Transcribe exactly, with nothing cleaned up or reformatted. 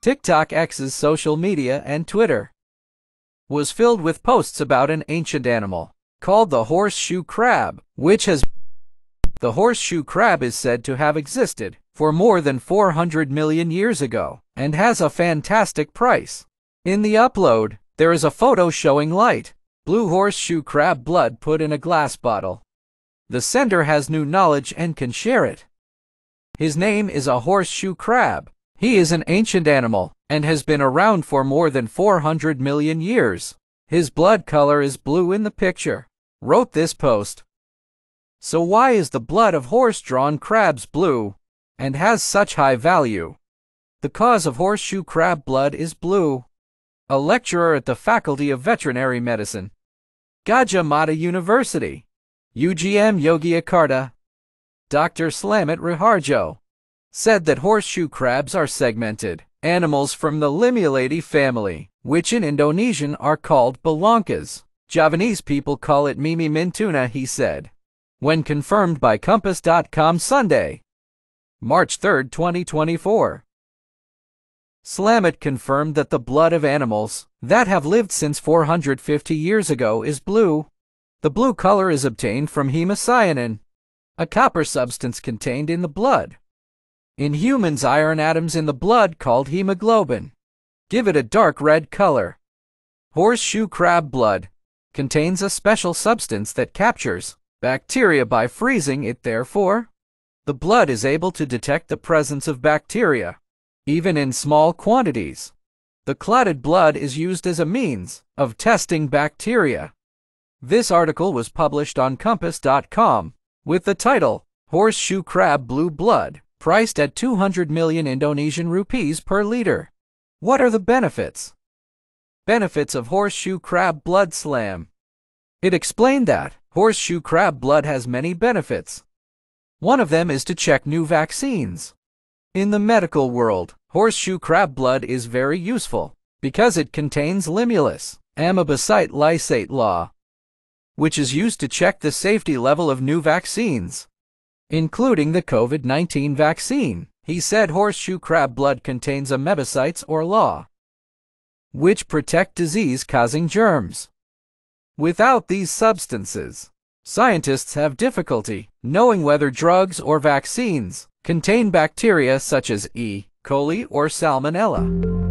TikTok, X's social media and Twitter, was filled with posts about an ancient animal called the horseshoe crab, which has the horseshoe crab is said to have existed for more than four hundred million years ago and has a fantastic price. In the upload, there is a photo showing light blue horseshoe crab blood put in a glass bottle. The sender has new knowledge and can share it. His name is a horseshoe crab. He is an ancient animal and has been around for more than four hundred million years. His blood color is blue in the picture, wrote this post. So why is the blood of horse-drawn crabs blue and has such high value? The cause of horseshoe crab blood is blue. A lecturer at the Faculty of Veterinary Medicine, Gadjah Mada University, U G M Yogyakarta, Doctor Slamet Raharjo, said that horseshoe crabs are segmented animals from the Limulidae family, which in Indonesian are called belangkas. Javanese people call it mimi-mintuna, he said, when confirmed by Kompas dot com Sunday, March third, twenty twenty-four. Slamet confirmed that the blood of animals that have lived since four hundred fifty years ago is blue. The blue color is obtained from hemocyanin, a copper substance contained in the blood. In humans, iron atoms in the blood called hemoglobin give it a dark red color. Horseshoe crab blood contains a special substance that captures bacteria by freezing it. Therefore, the blood is able to detect the presence of bacteria, even in small quantities. The clotted blood is used as a means of testing bacteria. This article was published on Kompas dot com with the title, Horseshoe Crab Blue Blood, priced at two hundred million Indonesian rupees per liter. What are the benefits? Benefits of horseshoe crab blood. Slam. It explained that horseshoe crab blood has many benefits. One of them is to check new vaccines. In the medical world, horseshoe crab blood is very useful because it contains limulus amebocyte lysate law, which is used to check the safety level of new vaccines, including the COVID nineteen vaccine. He said horseshoe crab blood contains amebocytes or law, which protect disease-causing germs. Without these substances, scientists have difficulty knowing whether drugs or vaccines contain bacteria such as E. coli or Salmonella.